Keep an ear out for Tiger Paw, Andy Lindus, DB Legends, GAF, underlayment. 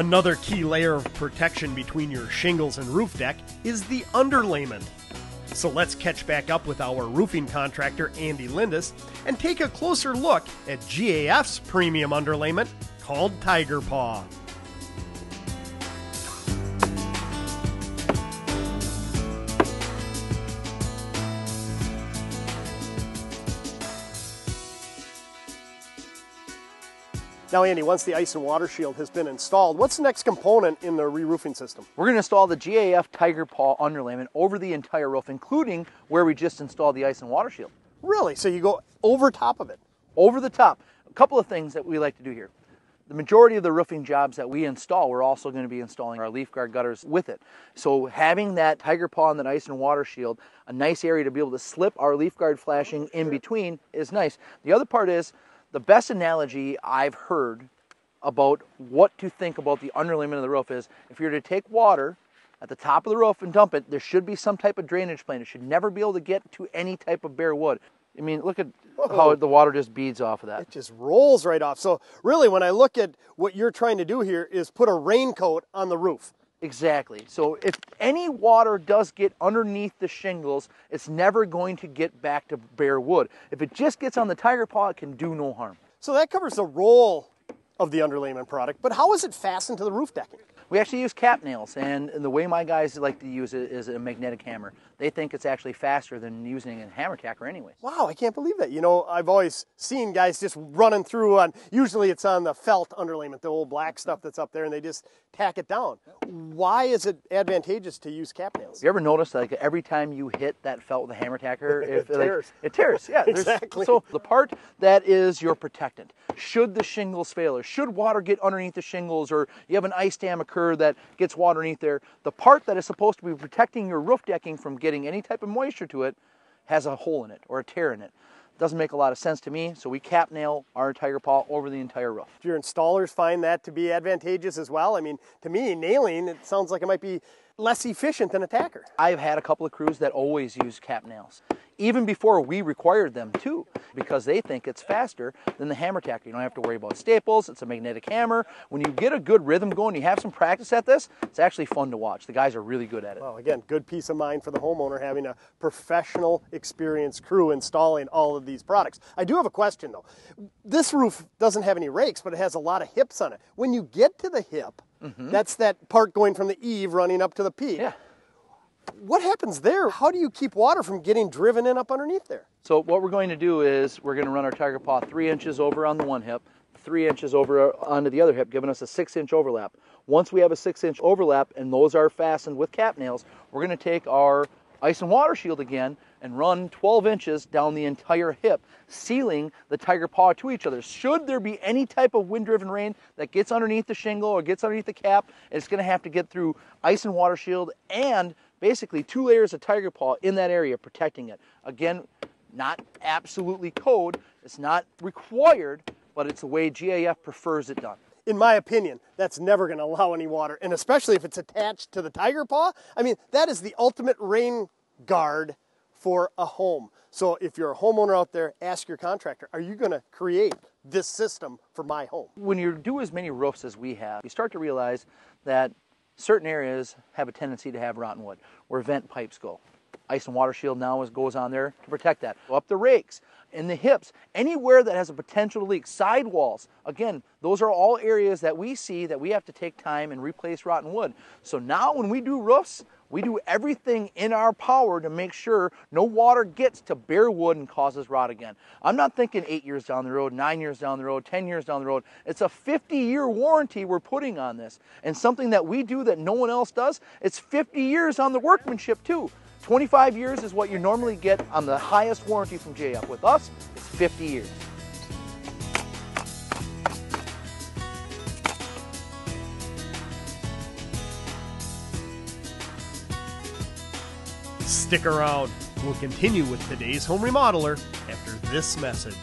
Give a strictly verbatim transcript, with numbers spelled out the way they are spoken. Another key layer of protection between your shingles and roof deck is the underlayment. So let's catch back up with our roofing contractor, Andy Lindus, and take a closer look at G A F's premium underlayment called Tiger Paw. Now, Andy, once the ice and water shield has been installed, what's the next component in the re-roofing system? We're going to install the G A F Tiger Paw underlayment over the entire roof, including where we just installed the ice and water shield. Really? So you go over top of it? Over the top. A couple of things that we like to do here. The majority of the roofing jobs that we install, we're also going to be installing our leaf guard gutters with it. So having that Tiger Paw and that ice and water shield, a nice area to be able to slip our leaf guard flashing in between is nice. The other part is, the best analogy I've heard about what to think about the underlayment of the roof is, if you were to take water at the top of the roof and dump it, there should be some type of drainage plane. It should never be able to get to any type of bare wood. I mean, look at Whoa. How the water just beads off of that. It just rolls right off. So really, when I look at what you're trying to do here is put a raincoat on the roof. Exactly. So if any water does get underneath the shingles, it's never going to get back to bare wood. If it just gets on the Tiger Paw, it can do no harm. So that covers the roll of the underlayment product, but how is it fastened to the roof decking? We actually use cap nails, and the way my guys like to use it is a magnetic hammer. They think it's actually faster than using a hammer tacker anyways. Wow, I can't believe that. You know, I've always seen guys just running through on, usually it's on the felt underlayment, the old black stuff that's up there, and they just tack it down. Why is it advantageous to use cap nails? You ever notice, like, every time you hit that felt with a hammer tacker, if, it tears. Like, it tears, yeah. Exactly. So the part that is your protectant, should the shingles fail, or should water get underneath the shingles, or you have an ice dam occur that gets water underneath there, the part that is supposed to be protecting your roof decking from getting any type of moisture to it has a hole in it or a tear in it. Doesn't make a lot of sense to me, so we cap nail our Tiger Paw over the entire roof. Do your installers find that to be advantageous as well? I mean, to me, nailing, it sounds like it might be less efficient than a tacker. I've had a couple of crews that always use cap nails, even before we required them to, because they think it's faster than the hammer tacker. You don't have to worry about staples, it's a magnetic hammer. When you get a good rhythm going, you have some practice at this, it's actually fun to watch. The guys are really good at it. Well, again, good peace of mind for the homeowner having a professional, experienced crew installing all of these products. I do have a question though. This roof doesn't have any rakes, but it has a lot of hips on it. When you get to the hip, mm-hmm. that's that part going from the eave running up to the peak. Yeah. What happens there? How do you keep water from getting driven in up underneath there? So what we're going to do is we're going to run our Tiger Paw three inches over on the one hip, three inches over onto the other hip, giving us a six inch overlap. Once we have a six inch overlap and those are fastened with cap nails, we're going to take our ice and water shield again and run twelve inches down the entire hip, sealing the Tiger Paw to each other. Should there be any type of wind-driven rain that gets underneath the shingle or gets underneath the cap, it's gonna have to get through ice and water shield and basically two layers of Tiger Paw in that area, protecting it. Again, not absolutely code, it's not required, but it's the way G A F prefers it done. In my opinion, that's never going to allow any water, and especially if it's attached to the Tiger Paw. I mean, that is the ultimate rain guard for a home. So if you're a homeowner out there, ask your contractor, are you going to create this system for my home? When you do as many roofs as we have, you start to realize that certain areas have a tendency to have rotten wood, where vent pipes go. Ice and water shield now is, goes on there to protect that. Up the rakes, in the hips, anywhere that has a potential to leak, sidewalls. Again, those are all areas that we see that we have to take time and replace rotten wood. So now when we do roofs, we do everything in our power to make sure no water gets to bare wood and causes rot again. I'm not thinking eight years down the road, nine years down the road, ten years down the road. It's a fifty year warranty we're putting on this. And something that we do that no one else does, it's fifty years on the workmanship too. twenty-five years is what you normally get on the highest warranty from G A F. With us, it's fifty years. Stick around. We'll continue with today's home remodeler after this message.